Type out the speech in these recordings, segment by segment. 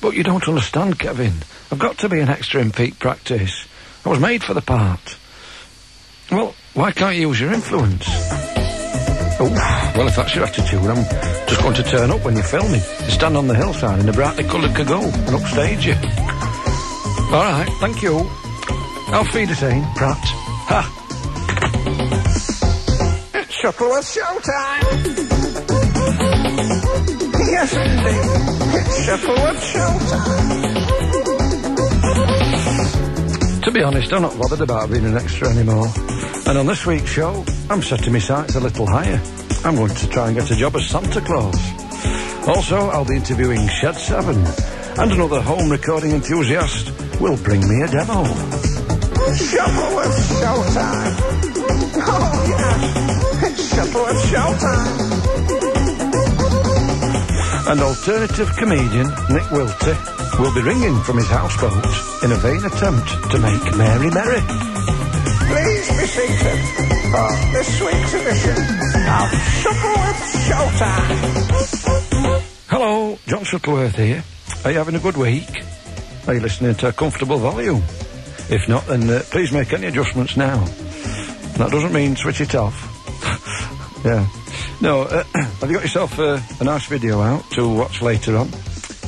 But you don't understand, Kevin. I've got to be an extra in peak practice. I was made for the part. Well, why can't you use your influence? Oh, well, if that's your attitude, I'm just going to turn up when you're filming and stand on the hillside in a brightly coloured cagoule and upstage you. All right, thank you. Auf Wiedersehen, Pratt. Ha! It's Shuttleworth showtime! Yes, indeed. It's Shuttleworth showtime. To be honest, I'm not bothered about being an extra anymore. And on this week's show, I'm setting my sights a little higher. I'm going to try and get a job as Santa Claus. Also, I'll be interviewing Shed Seven, and another home recording enthusiast will bring me a demo. Shuttleworth showtime! Oh, yes! It's Shuttleworth showtime! And alternative comedian Nick Wilty will be ringing from his houseboat in a vain attempt to make Mary merry. Please be seated for this week's edition of Shuttleworth Showtime. Hello, John Shuttleworth here. Are you having a good week? Are you listening to a comfortable volume? If not, then please make any adjustments now. That doesn't mean switch it off. Yeah. No, have you got yourself a nice video out to watch later on?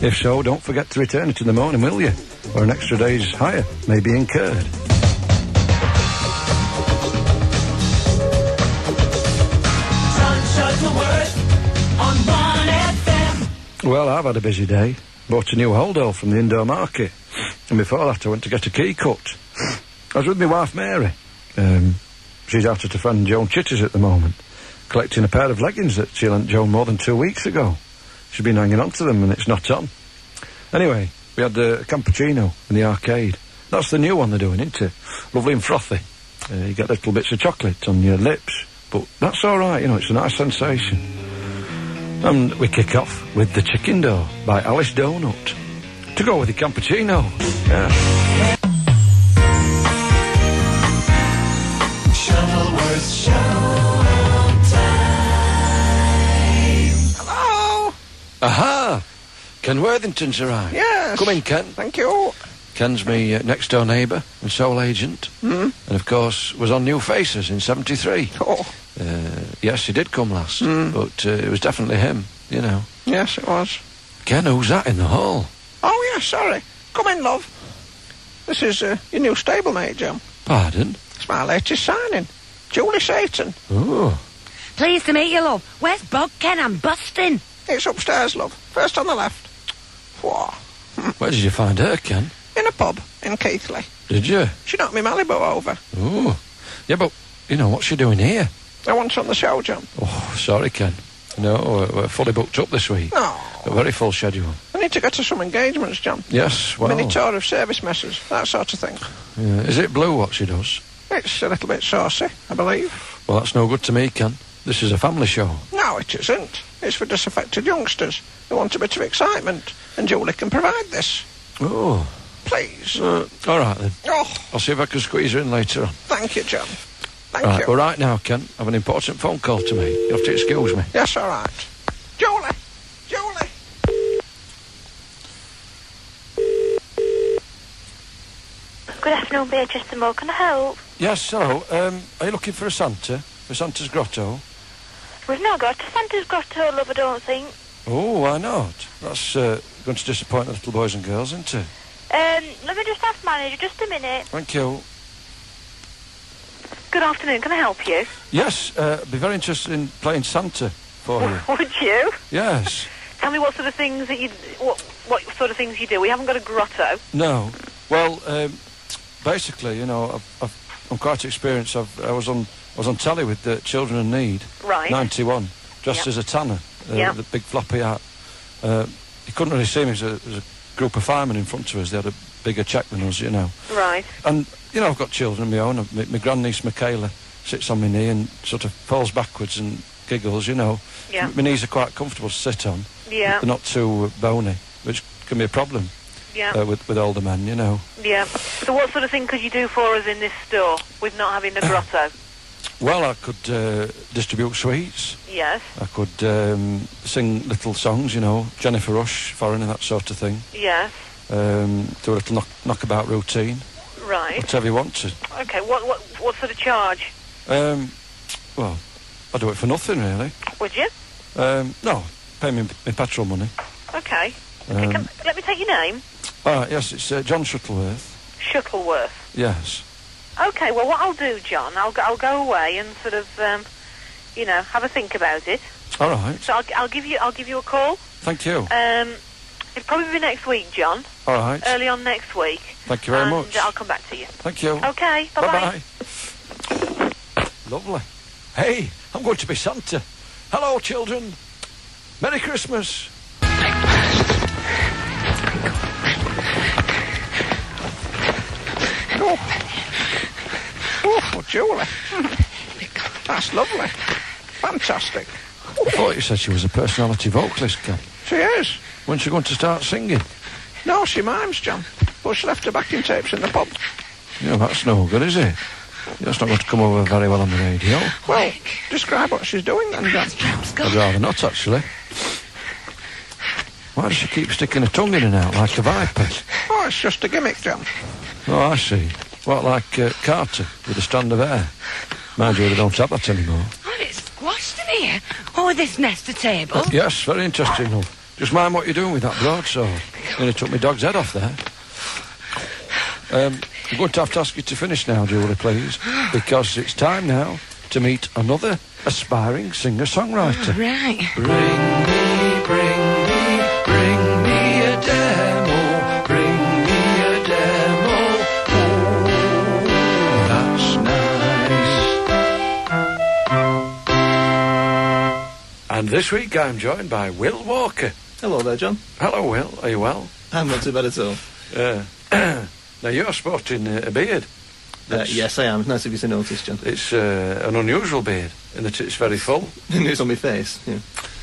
If so, don't forget to return it in the morning, will you? Or an extra day's hire may be incurred. Well, I've had a busy day. Bought a new holdall from the indoor market. And before that, I went to get a key cut. I was with my wife, Mary. She's out at her friend Joan Chitty's at the moment, collecting a pair of leggings that she lent Joan more than 2 weeks ago. She's been hanging on to them, and it's not on. Anyway, we had the Campuccino in the arcade. That's the new one they're doing, isn't it? Lovely and frothy. You get little bits of chocolate on your lips. But that's all right, you know, it's a nice sensation. And we kick off with The Chicken Door by Alice Donut. To go with the Campuccino. Yeah. Shuttleworth Showtime. Hello! Aha! Ken Worthington's arrived. Yes! Come in, Ken. Thank you. Ken's me next door neighbour and sole agent. Mm. And of course, was on New Faces in '73. Oh. Yes, he did come last, but it was definitely him, you know. Yes, it was. Ken, who's that in the hall? Oh, yeah, sorry. Come in, love. This is your new stablemate, Jim. Pardon? It's my latest signing, Julie Satan. Oh. Pleased to meet you, love. Where's Bob, Ken? I'm busting. It's upstairs, love. First on the left. Whoa. Where did you find her, Ken? In a pub in Keithley. Did you? She knocked me Malibu over. Oh. Yeah, but, you know, what's she doing here? I want on the show, John. Oh, sorry, Ken. No, we're fully booked up this week. Oh. A very full schedule. I need to get to some engagements, John. Yes, well... Mini tour of service messes, that sort of thing. Yeah. Is it blue what she does? It's a little bit saucy, I believe. Well, that's no good to me, Ken. This is a family show. No, it isn't. It's for disaffected youngsters who want a bit of excitement, and Julie can provide this. Oh. Please. All right, then. Oh. I'll see if I can squeeze her in later on. Thank you, John. Thank you. Well, right now, Ken, I have an important phone call to make. You'll have to excuse me. Yes, all right. Julie! Julie! Good afternoon, BHS the Mall. Can I help? Yes, hello. Are you looking for a Santa? For Santa's Grotto? We've not got a Santa's Grotto, love, I don't think. Oh, why not? That's going to disappoint the little boys and girls, isn't it? Let me just ask manager, just a minute. Thank you. Good afternoon, can I help you? Yes, I'd be very interested in playing Santa for you. Would you? Yes. Tell me what sort of things that you... What sort of things you do? We haven't got a grotto. No. Well, basically, you know, I'm quite experienced. I was on telly with the Children in Need. Right. 91, dressed as a tanner. Yep. With a big floppy hat. You couldn't really see me. There was a group of firemen in front of us. They had a bigger check than us, you know. Right. And... You know, I've got children of my own. My grandniece, Michaela, sits on my knee and sort of falls backwards and giggles, you know. Yeah. My knees are quite comfortable to sit on. Yeah. They're not too bony, which can be a problem. Yeah. With older men, you know. Yeah. So what sort of thing could you do for us in this store with not having the grotto? Well, I could distribute sweets. Yes. I could sing little songs, you know, Jennifer Rush, Foreigner, that sort of thing. Yes. Do a little knockabout routine. Right. Whatever you want to. Okay. What sort of charge? Well, I do it for nothing really. Would you? No. Pay me my petrol money. Okay. Okay, let me take your name. All right. Yes, it's John Shuttleworth. Shuttleworth. Yes. Okay, well, what I'll do, John, I'll go away and sort of, you know, have a think about it. All right. So I'll give you a call. Thank you. It'll probably be next week, John. All right. Early on next week. Thank you very much. And I'll come back to you. Thank you. Okay, bye-bye. Bye-bye. Lovely. Hey, I'm going to be Santa. Hello, children. Merry Christmas. Oh. Oh, Julie. That's lovely. Fantastic. Oh, I thought you said she was a personality vocalist, Ken. She is. When's she going to start singing? No, she mimes, John. But she left her backing tapes in the pub. Yeah, that's no good, is it? That's not going to come over very well on the radio. Well, describe what she's doing then, John. I'd rather not, actually. Why does she keep sticking her tongue in and out like a viper? Oh, it's just a gimmick, John. Oh, I see. What, like Carter with a strand of hair? Mind you, they don't have that anymore. Oh, it's squashed in here. Oh, this nester table. Yes, very interesting. Love. Just mind what you're doing with that broadsword. Nearly took my dog's head off there. I'm going to have to ask you to finish now, Julie, please, because it's time now to meet another aspiring singer-songwriter. Oh, right. Bring me a demo, And this week I'm joined by Will Walker. Hello there, John. Hello, Will. Are you well? I'm not too bad at all. Now, you're sporting a beard. Yes, I am. It's nice of you to notice, John. It's an unusual beard in that it's very full. It's on my face, yeah.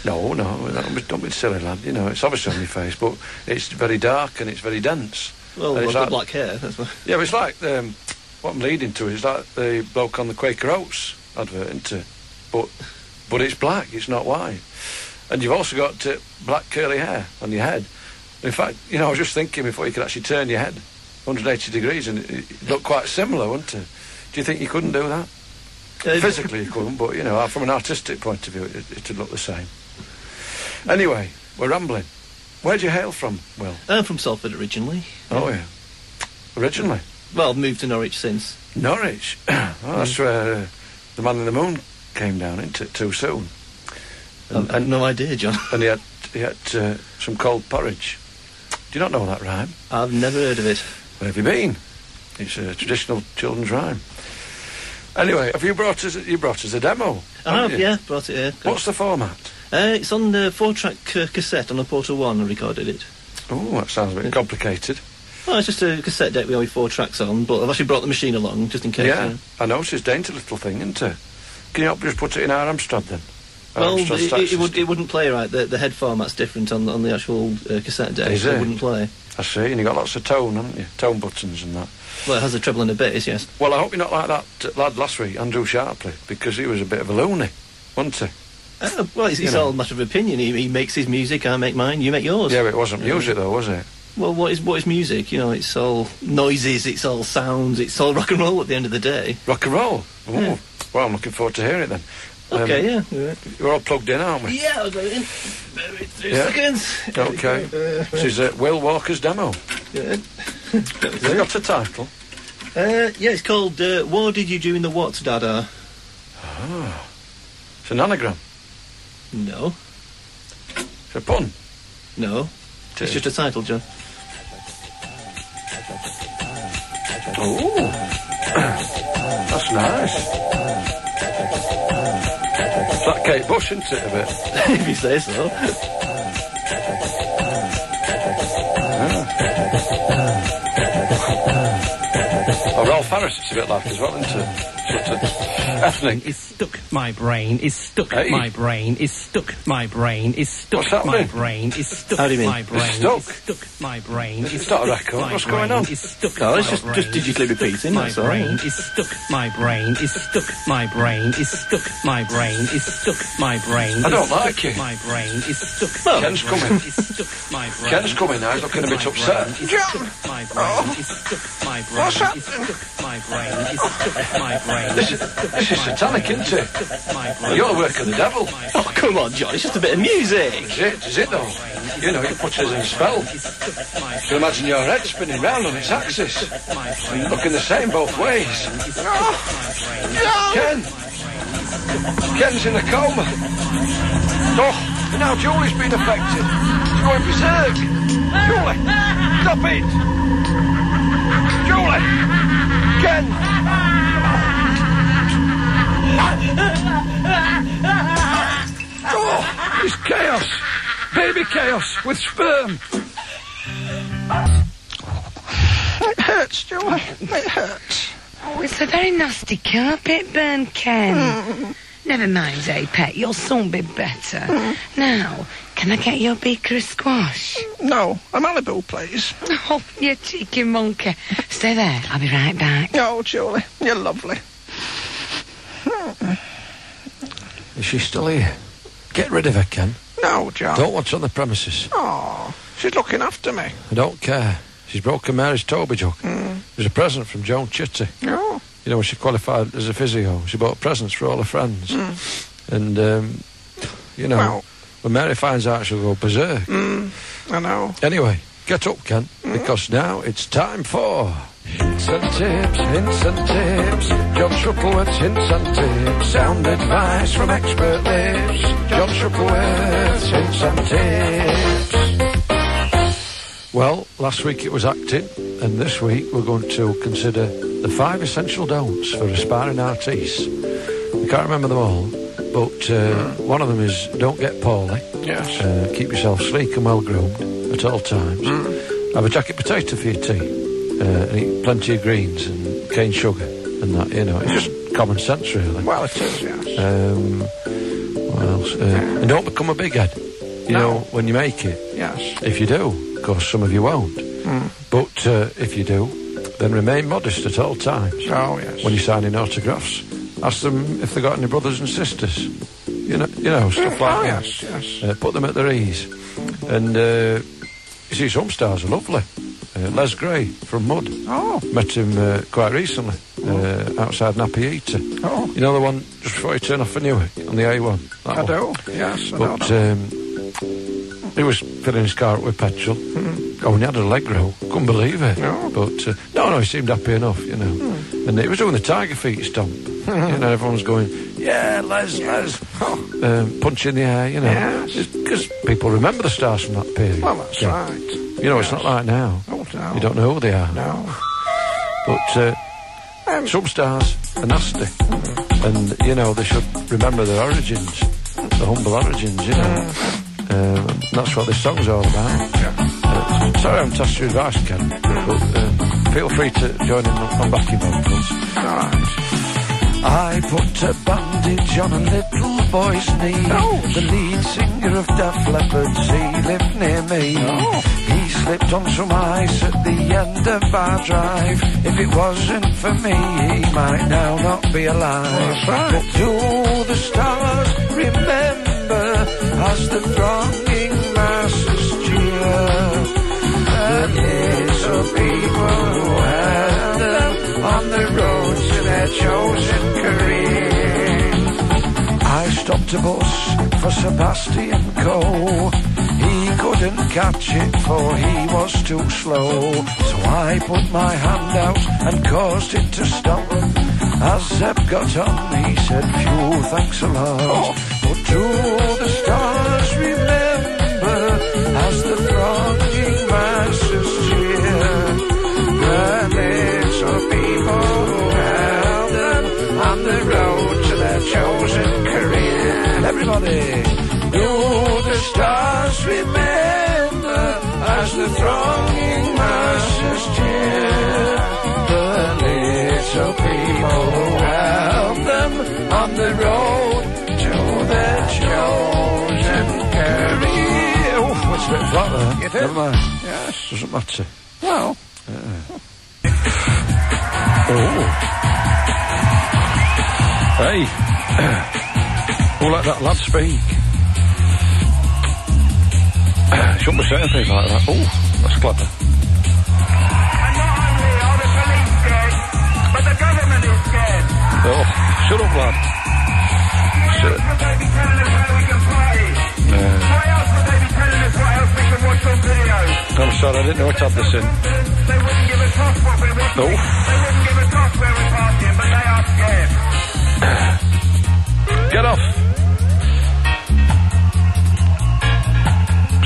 No, don't be silly, lad. You know, it's obviously on your face, but it's very dark and it's very dense. Well, it's like black hair, that's what... Yeah, but it's like... what I'm leading to is like the bloke on the Quaker Oats advert, isn't it? But it's black, it's not white. And you've also got black curly hair on your head. In fact, you know, I was just thinking before you could actually turn your head 180 degrees and it looked quite similar, wouldn't it? Do you think you couldn't do that? Physically you couldn't, but, you know, from an artistic point of view, it'd look the same. Anyway, we're rambling. Where do you hail from, Will? I'm from Salford originally. Oh, yeah. Originally? Well, I've moved to Norwich since. Norwich? Oh, that's where the Man in the Moon... came down, isn't it, too soon? And, I've no idea, John. And he had some cold porridge. Do you not know that rhyme? I've never heard of it. Where have you been? It's a traditional children's rhyme. Anyway, have you brought us? You brought us a demo. I have, yeah, brought it here. What's the format? It's on the 4-track cassette on a Porta One. I recorded it. Oh, that sounds a bit complicated. Well, it's just a cassette deck with only 4 tracks on, but I've actually brought the machine along just in case. Yeah, you know. I know. It's a dainty little thing, isn't it? Can you help just put it in our Amstrad, then? Well, it wouldn't play right. The head format's different on the actual cassette deck. Is it? It wouldn't play. I see, and you've got lots of tone, haven't you? Tone buttons and that. Well, it has a treble and a bass, yes. Well, I hope you're not like that lad last week, Andrew Sharpley, because he was a bit of a loony, wasn't he? Well, it's all a matter of opinion. He makes his music, I make mine, you make yours. Yeah, but it wasn't music, though, was it? Well, what is music? You know, it's all noises, it's all sounds, it's all rock and roll at the end of the day. Rock and roll? Ooh. Yeah. Well, I'm looking forward to hearing it, then. OK, yeah. We're all plugged in, aren't we? Yeah, I'll go in. 3 seconds. OK. This is Will Walker's demo. Yeah. Have you got a title? Yeah, it's called What Did You Do in the What, Dada? Ah. It's an anagram. No. It's a pun. No. It's just a title, John. Oh. That's nice. It's like Kate Bush, isn't it, a bit? If you say so. Oh, Ralph Harris, it's a bit like as well, isn't it? My brain is stuck. I don't like it. My brain is stuck. Ken's coming. Ken's coming now. He's looking a bit upset. John! What's happening? This is satanic, isn't it? You're the work of the devil. Oh, come on, John. It's just a bit of music. Is it though? You know, you put us in a spell. You can imagine your head spinning round on its axis. Looking the same both ways. Oh, Ken's in a coma. Oh, and now Julie's been affected. She's going berserk. Julie, stop it. Julie. Ken. Oh, it's chaos. Baby chaos with sperm. It hurts, Julie. It hurts. Oh, it's a very nasty carpet burn, Ken. Never mind, eh, pet? You'll soon be better. Now, can I get your beaker of squash? No, a Malibu, please. Oh, you cheeky monkey. Stay there, I'll be right back. Oh, Julie, you're lovely. Is she still here? Get rid of her, Ken. No, John. Don't want her on the premises. Oh, she's looking after me. I don't care. She's broken Mary's Toby joke. It was a present from Joan Chitty. Oh. You know, when she qualified as a physio, she bought presents for all her friends. And, you know, when Mary finds out, she'll go berserk. I know. Anyway, get up, Ken, because now it's time for... hints and tips, John Shuttleworth's hints and tips, sound advice from expert lips, John Shuttleworth's hints and tips. Well, last week it was acting, and this week we're going to consider the 5 essential don'ts for aspiring artists. We can't remember them all, but one of them is don't get poorly. Yes. Keep yourself sleek and well-groomed at all times. Have a jacket potato for your tea, and eat plenty of greens and cane sugar and that, you know. It's just common sense, really. Well, it is, yes. What else? And don't become a big head. You know, when you make it. Yes. If you do, of course, some of you won't. But if you do, then remain modest at all times. Oh, yes. When you're signing autographs, ask them if they've got any brothers and sisters. You know stuff like that. Yes, yes. Put them at their ease. And you see, some stars are lovely. Les Gray from Mud. Oh. Met him quite recently outside Happy Eater. Oh. You know the one just before you turn off for Newark on the A1? That I do. Yes, he was filling his car up with petrol. Oh, and he had an Allegro. Couldn't believe it. No. But, no, he seemed happy enough, you know. And he was doing the tiger feet stomp. You know, everyone's going, yeah, Les. Punch in the air, you know. Because people remember the stars from that period. Well, that's right. You know, it's not like now. Oh, no. You don't know who they are. No. But some stars are nasty. And, you know, they should remember their origins. The humble origins, you know. That's what this song's all about. Sorry I haven't asked your advice, Ken, but feel free to join in on backing vocals. I put a bandage on a little boy's knee. The lead singer of Daft Leppard's, he lived near me. He slipped on some ice at the end of our drive. If it wasn't for me, he might now not be alive. But do the stars remember as the thronging masses cheer, the little people who had them on the road to their chosen career. I stopped a bus for Sebastian Coe. He couldn't catch it, for he was too slow. So I put my hand out and caused it to stop. As Zeb got on, he said, phew, thanks a lot. But do the stars remember as the thronging masses cheer, the little people who held them on the road to their chosen career. Everybody, do the stars remember as the thronging masses cheer, the little people follow help them on the road to their chosen career. Oh, what's a bit flat there? You think? Never mind. Yes. Doesn't matter. Well. Oh. Hey. Who let that lad speak? Shouldn't be saying things like that. Oh, that's clever. Oh, shut up, lad. Shut up. I'm sorry, I didn't know what tab this in. They wouldn't give a toss what we were partying. They wouldn't give a toss where we're partying, but they are scared. Get off.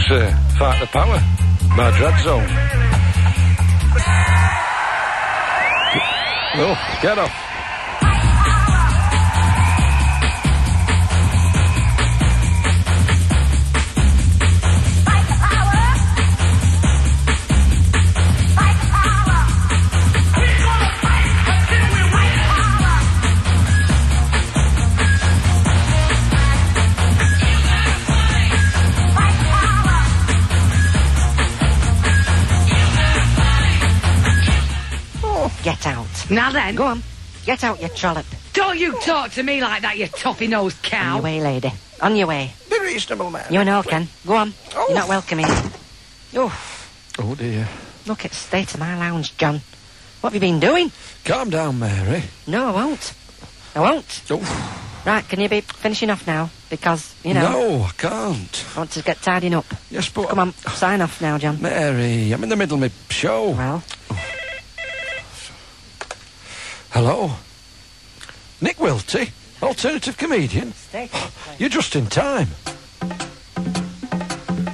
Sir, fight the power. My dread zone. No, get off. Get out. Now then, go on. Get out, you trollop. Don't you talk to me like that, you toffee-nosed cow. On your way, lady. On your way. Be reasonable, man. You know, Ken. Go on. Oh. You're not welcome here. Oh. Oh, dear. Look at the state of my lounge, John. What have you been doing? Calm down, Mary. No, I won't. I won't. Oh. Right, can you be finishing off now? Because, you know... No, I can't. I want to get tidying up. Yes, but... Come on, sign off now, John. Mary, I'm in the middle of my show. Well... Oh. Hello? Nick Wilty, alternative comedian. You're just in time.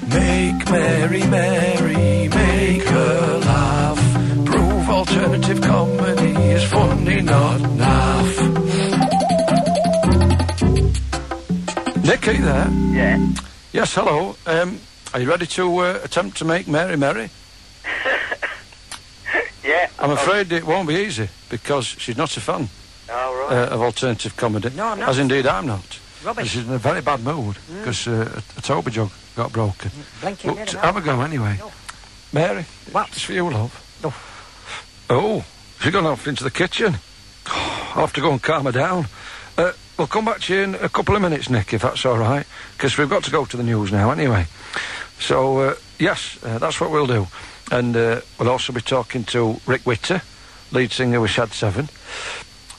Make Mary, Mary, make her laugh. Prove alternative comedy is funny, not naff. Nick, are you there? Yeah. Yes, hello. Are you ready to attempt to make Mary, Mary? Yeah, I'm afraid it won't be easy because she's not a fan of alternative comedy. No, I'm not. As indeed I'm not. Rubbish. And she's in a very bad mood because a toby jug got broken. Blinking but have a go anyway. No. Mary, what? It's for you, love. No. Oh, she's gone off into the kitchen. I'll have to go and calm her down. We'll come back to you in a couple of minutes, Nick, if that's all right, because we've got to go to the news now anyway. So, yes, that's what we'll do. And we'll also be talking to Rick Witter, lead singer with Shed Seven,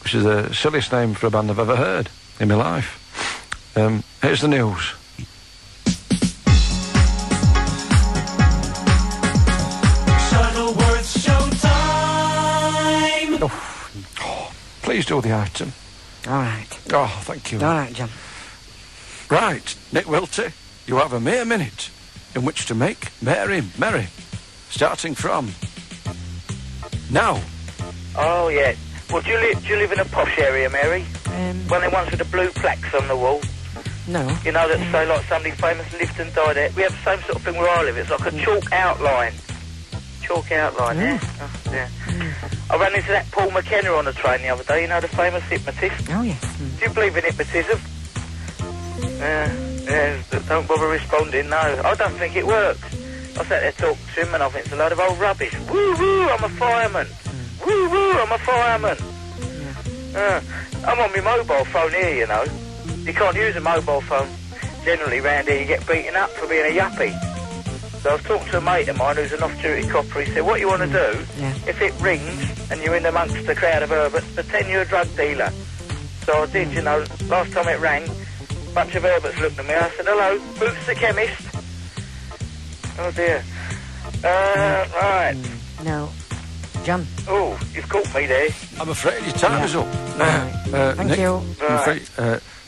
which is the silliest name for a band I've ever heard in my life. Here's the news. Shuttleworth Showtime! Oh. Oh, please do the item. All right. Oh, thank you. All right, John. Right, Nick Wilty, you have a mere minute in which to make Mary merry. Starting from now. Oh, yeah. Well, do you live in a posh area, Mary? When they once had the blue plaques on the wall. No. You know, that's so like somebody famous lived and died there. We have the same sort of thing where I live. It's like a chalk outline. Chalk outline, yeah. Oh, yeah. I ran into that Paul McKenna on the train the other day. You know, the famous hypnotist. Oh, yes. Do you believe in hypnotism? Yeah. Don't bother responding, no. I don't think it works. I sat there talking to him and I think it's a load of old rubbish. Woo woo, I'm a fireman. Woo woo, I'm a fireman. Yeah. I'm on my mobile phone here, you know. You can't use a mobile phone. Generally round here you get beaten up for being a yuppie. So I was talking to a mate of mine who's an off-duty copper. He said, what you want to do, if it rings and you're in amongst the crowd of herberts, pretend you're a drug dealer. So I did, you know, last time it rang, a bunch of herberts looked at me. I said, hello, Boots the chemist. Oh, dear. Right. No. John. Oh, you've caught me there. I'm afraid your time is up. Right. Thank Nick, you. I'm afraid,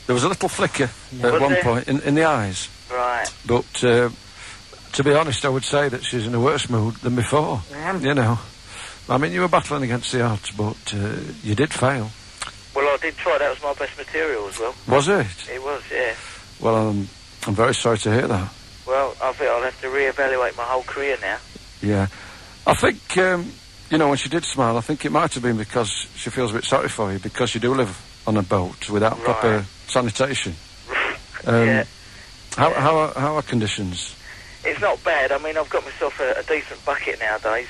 there was a little flicker at one point in the eyes. Right. But, to be honest, I would say that she's in a worse mood than before. You know. I mean, you were battling against the odds, but you did fail. Well, I did try. That was my best material as well. Was it? It was, yeah. Well, I'm very sorry to hear that. Well, I think I'll have to re-evaluate my whole career now. Yeah. I think You know, when she did smile, I think it might have been because she feels a bit sorry for you, because you do live on a boat without proper sanitation. Yeah. How are conditions? It's not bad. I mean, I've got myself a decent bucket nowadays.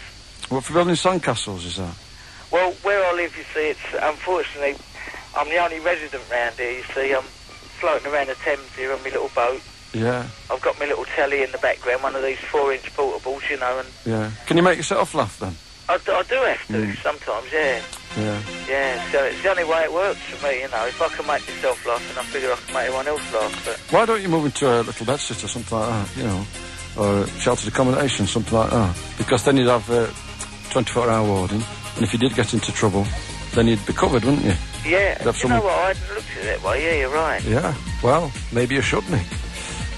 What for building sandcastles is that? Well, where I live, you see, it's unfortunately I'm the only resident round here. You see, I'm floating around the Thames here on my little boat. Yeah. I've got my little telly in the background, one of these 4-inch portables, you know. And yeah. Can you make yourself laugh then? I do have to sometimes, yeah. Yeah. Yeah. So it's the only way it works for me, you know. If I can make myself laugh, then I figure I can make everyone else laugh. But why don't you move into a little bedsit or something like that? You know, or sheltered accommodation, something like that. Because then you'd have 24-hour warding, and if you did get into trouble, then you'd be covered, wouldn't you? Yeah. You know what? I hadn't looked at it that way. Yeah, you're right. Yeah. Well, maybe you should, Nick.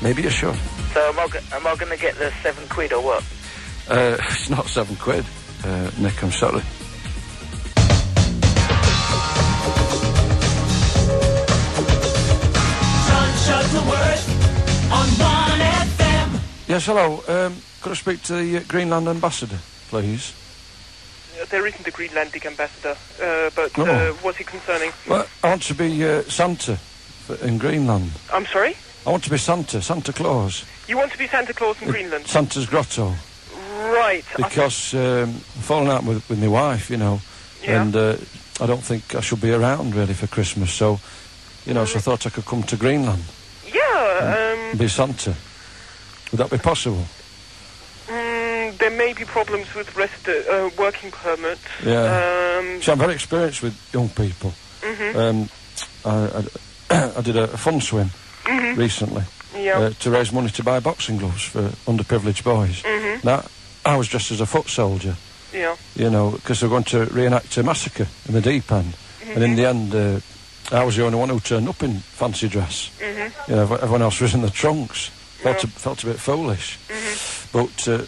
Maybe you should. So am I going to get the £7 or what? It's not £7, Nick, I'm sorry. John Shuttleworth on 1FM. Yes, hello. Could I speak to the Greenland ambassador, please? There isn't a Greenlandic ambassador, but what's it concerning? Well, I want to be Santa in Greenland. I'm sorry? I want to be Santa Claus. You want to be Santa Claus in Greenland? Santa's Grotto. Right. Because I've fallen out with my wife, you know, and I don't think I should be around, really, for Christmas, so, you know, so I thought I could come to Greenland. Yeah, be Santa. Would that be possible? There may be problems with working permits. Yeah. So I'm very experienced with young people. Mm-hmm. I did a fun swim recently to raise money to buy boxing gloves for underprivileged boys. Mm-hmm. Now, I was dressed as a foot soldier. Yeah. You know, because they were going to reenact a massacre in the deep end. Mm-hmm. And in the end, I was the only one who turned up in fancy dress. Mm-hmm. You know, everyone else was in the trunks. Felt a bit foolish. Mm-hmm. But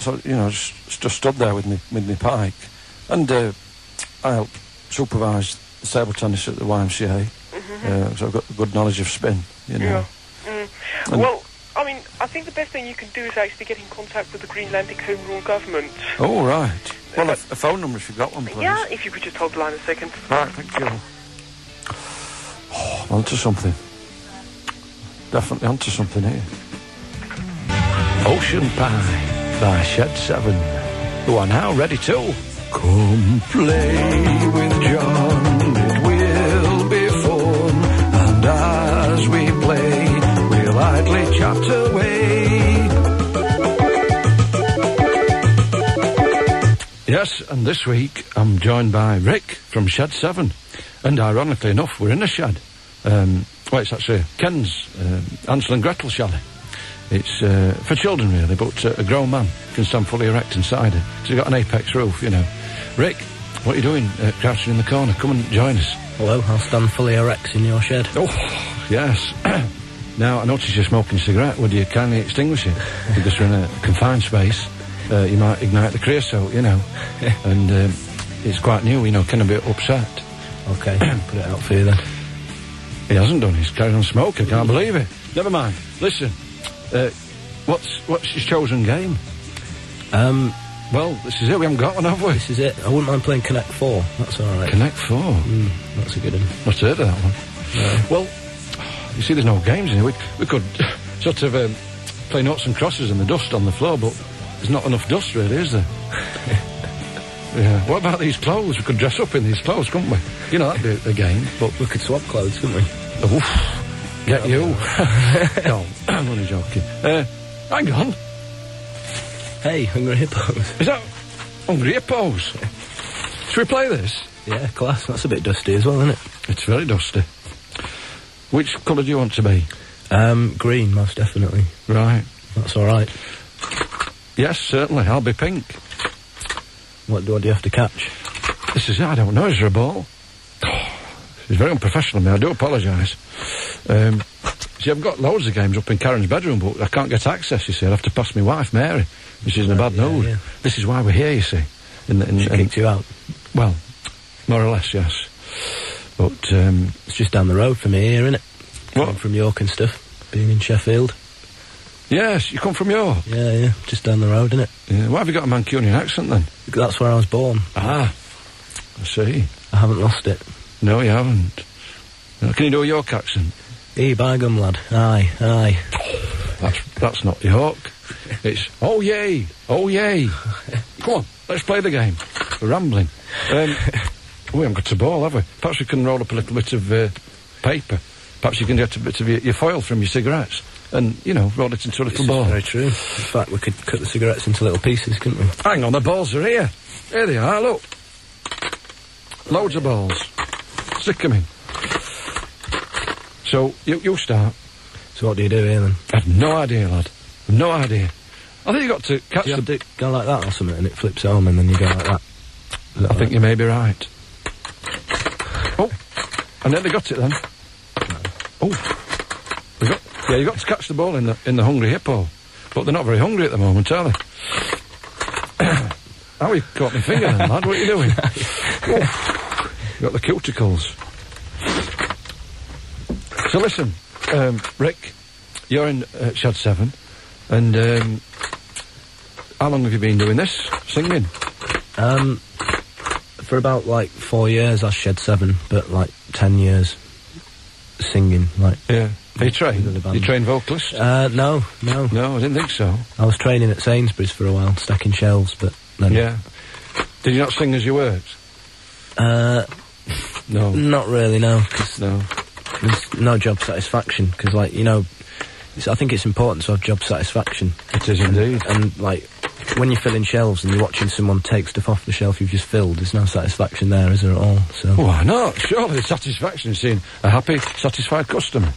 so, you know, just stood there with me pike, and I helped supervise the table tennis at the YMCA. Mm-hmm. So I've got a good knowledge of spin, you know. Yeah. Mm. Well, I mean, I think the best thing you can do is actually get in contact with the Greenlandic Home Rule Government. Oh, right. Well, a phone number if you've got one, please. Yeah, if you could just hold the line a second. Right, thank you. Oh, onto something. Definitely onto something here. Ocean Pie by Shed Seven, who are now ready to come play with John. It will be fun, and as we play, we'll idly chat away. Yes, and this week I'm joined by Rick from Shed Seven, and ironically enough, we're in a shed. Well, it's actually Ken's Hansel and Gretel shed. It's for children, really, but a grown man can stand fully erect inside it. So you've got an apex roof, you know. Rick, what are you doing crouching in the corner? Come and join us. Hello, I'll stand fully erect in your shed. Oh, yes. Now, I notice you're smoking a cigarette. Would you kindly extinguish it? Because we're in a confined space. You might ignite the creosote, you know. And it's quite new, you know, kind of a bit upset. OK, put it out for you then. He hasn't done, he's carried on smoking, I can't believe it. Never mind, listen. What's your chosen game? Well, this is it. We haven't got one, have we? This is it. I wouldn't mind playing Connect Four. That's all right. Connect Four. Mm, that's a good one. Not heard of that one. No. Well, you see, there's no games in here. We could sort of play noughts and crosses in the dust on the floor, but there's not enough dust, really, is there? Yeah. What about these clothes? We could dress up in these clothes, couldn't we? You know, that'd be a game. But we could swap clothes, couldn't we? Oof. Get you. No, I'm only joking. Hang on. Hey, Hungry Hippos. Is that Hungry Hippos? Should we play this? Yeah, class. That's a bit dusty as well, isn't it? It's very dusty. Which colour do you want to be? Green, most definitely. Right. That's all right. Yes, certainly. I'll be pink. What do you have to catch? This is, I don't know, is there a ball? It's very unprofessional of me, I do apologise. See, I've got loads of games up in Karen's bedroom, but I can't get access, you see. I'll have to pass my wife, Mary, and she's in a bad mood. Yeah. This is why we're here, you see. She kicked you out? Well, more or less, yes. But it's just down the road from here, isn't it? What? From York and stuff, being in Sheffield. Yes, you come from York? Yeah, yeah, just down the road, innit? Yeah. Why have you got a Mancunian accent, then? Because that's where I was born. Ah, I see. I haven't lost it. No, you haven't. Now, can you do a York accent? Hey, by gum, lad. Aye, aye. That's not York. It's, oh, yay, oh, yay. Come on, let's play the game. We're rambling. We haven't got a ball, have we? Perhaps we can roll up a little bit of paper. Perhaps you can get a bit of your foil from your cigarettes and, you know, roll it into a little ball. Very true. In fact, we could cut the cigarettes into little pieces, couldn't we? Hang on, the balls are here. Here they are, look. Loads of balls. Stick them in. So, you start. So what do you do here, then? I've no idea, lad. No idea. I think you got to catch the... dick. Go like that or something, and it flips on, and then you go like that. I think you may be right. Oh, I nearly got it, then. Oh, yeah, you got to catch the ball in the hungry hippo, but they're not very hungry at the moment, are they? How you caught my finger, then, lad? What are you doing? Oh, you got the cuticles. So listen, Rick, you're in Shed Seven, and how long have you been doing this singing? For about 4 years, I Shed Seven, but 10 years. Singing, yeah. Are you trained? You trained vocalist? No. No, I didn't think so. I was training at Sainsbury's for a while, stacking shelves, but then... Yeah. Did you not sing as you worked? No. Not really, no. Cause no. There's no job satisfaction, because, I think it's important to have job satisfaction. It is indeed. And, when you're filling shelves and you're watching someone take stuff off the shelf you've just filled, there's no satisfaction there, is there, at all? So. Why not? Surely the satisfaction is seeing a happy, satisfied customer.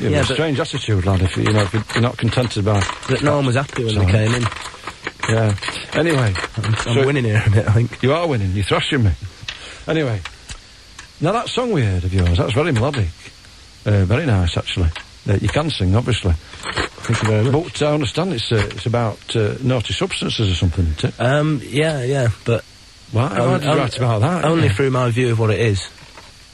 You have a strange attitude, lad, if you're not contented by... But no one was happy when they came in. Yeah. Anyway. I'm winning here a bit, I think. You are winning. You're thrashing me. Anyway. Now, that song we heard of yours, that's very melodic. Very nice, actually. You can sing, obviously. Thank you very much. But I understand it's about naughty substances or something, isn't it? Yeah, but... Why? How did you write about that? Only through my view of what it is.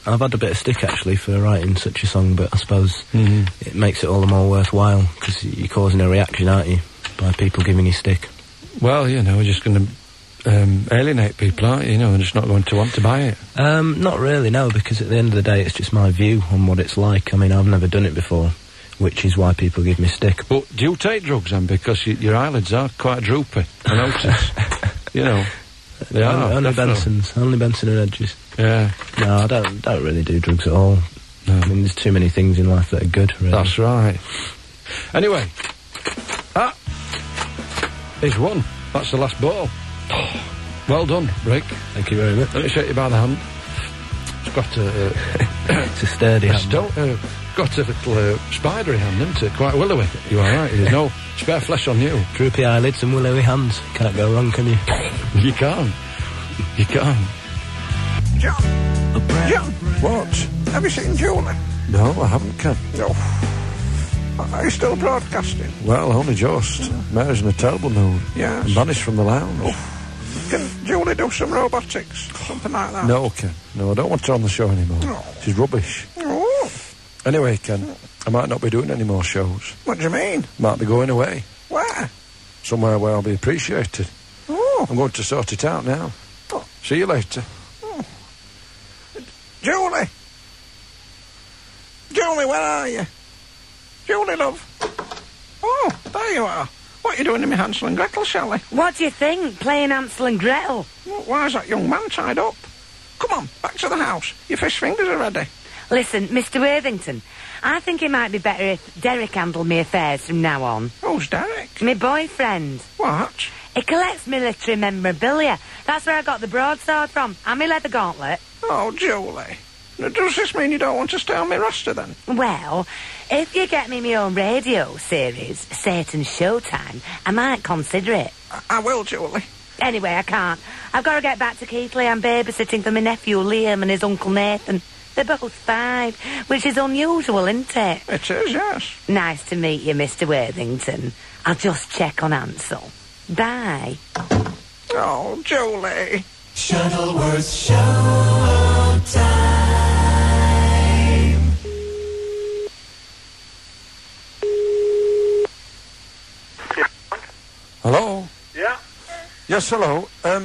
I've had a bit of stick, actually, for writing such a song, but I suppose it makes it all the more worthwhile, because you're causing a reaction, aren't you, by people giving you stick? Well, you're just going to alienate people, aren't you? They're just not going to want to buy it. Not really, no, because at the end of the day, it's just my view on what it's like. I mean, I've never done it before, which is why people give me stick. But do you take drugs, then? Because your eyelids are quite droopy, I notice. They are. Only Benson's. Only Benson and Edges. Yeah. No, I don't really do drugs at all. No. I mean, there's too many things in life that are good, really. That's right. Anyway, that is one. That's the last ball. Well done, Rick. Thank you very much. Let me shake you by the hand. It's got a... it's a sturdy hand. Got a little spidery hand, isn't it? Quite willowy. You are right. There's no spare flesh on you. Droopy eyelids and willowy hands. Can't go wrong, can you? You can't. You can't. John! What? Have you seen Julie? No, I haven't, Ken. No. Are you still broadcasting? Well, only just. Mary's in a terrible mood. Yes. And vanished from the lounge. Oh. Can Julie do some robotics? Something like that? No, Ken. No, I don't want her on the show anymore. No. She's rubbish. Oh. Anyway, Ken, I might not be doing any more shows. What do you mean? Might be going away. Where? Somewhere where I'll be appreciated. Oh. I'm going to sort it out now. Oh. See you later. Oh. Julie! Julie, where are you? Julie, love. Oh, there you are. What are you doing in my Hansel and Gretel, Shelley? What do you think, playing Hansel and Gretel? Well, why is that young man tied up? Come on, back to the house. Your fish fingers are ready. Listen, Mr. Worthington, I think it might be better if Derek handled me affairs from now on. Who's Derek? My boyfriend. What? He collects military memorabilia. That's where I got the broadsword from, and my leather gauntlet. Oh, Julie. Now, does this mean you don't want to stay on my roster, then? Well, if you get me my own radio series, Satan's Showtime, I might consider it. I will, Julie. Anyway, I can't. I've got to get back to Keithley. I'm babysitting for my nephew Liam and his uncle Nathan. They're both 5, which is unusual, isn't it? It is, yes. Nice to meet you, Mr. Worthington. I'll just check on Ansel. Bye. Oh, Julie. Shuttleworth Showtime. Hello? Yeah? Yes, hello. I'd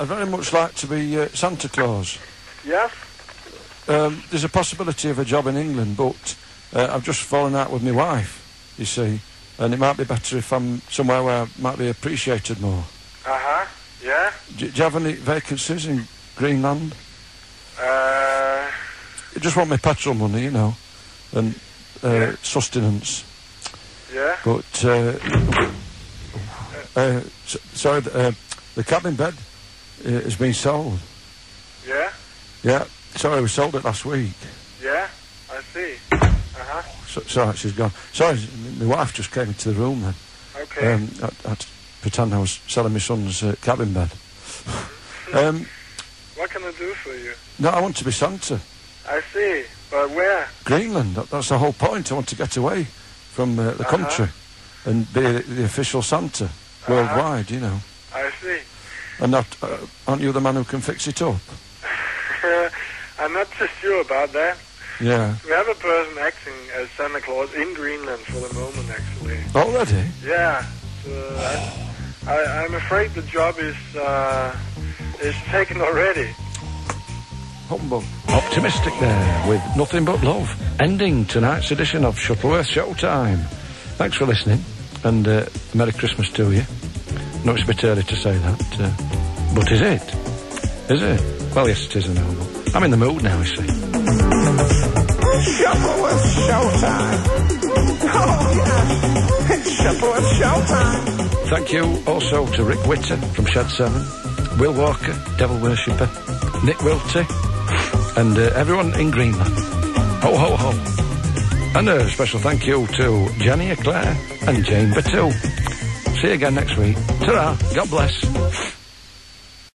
very much like to be Santa Claus. Yes? There's a possibility of a job in England, but I've just fallen out with my wife, you see, and it might be better if I'm somewhere where I might be appreciated more. Uh-huh, yeah. Do you have any vacancies in Greenland? I just want my petrol money, you know, and yeah. Sustenance. Yeah. But, sorry, the cabin bed has been sold. Yeah? Yeah. Sorry, we sold it last week. Yeah, I see. Uh-huh. So, sorry, she's gone. Sorry, my wife just came into the room then. Okay. I had to pretend I was selling my son's cabin bed. What can I do for you? No, I want to be Santa. I see, but where? Greenland, that's the whole point. I want to get away from the country and be the official Santa worldwide, you know. I see. And that, aren't you the man who can fix it up? I'm not too sure about that. Yeah. We have a person acting as Santa Claus in Greenland for the moment, actually. Already? Yeah. I'm afraid the job is taken already. Humble. Optimistic there, with nothing but love, ending tonight's edition of Shuttleworth Showtime. Thanks for listening, and Merry Christmas to you. No, it's a bit early to say that, but is it? Is it? Well, yes, it is, and I'm in the mood now, you see. Shuttleworth Showtime. Oh, yeah. It's Shuttleworth Showtime. Thank you also to Rick Witter from Shed Seven, Will Walker, Devil Worshipper, Nick Wilty, and everyone in Greenland. Ho, ho, ho. And a special thank you to Jenny Eclair and Jane Batou. See you again next week. Ta-ra. God bless.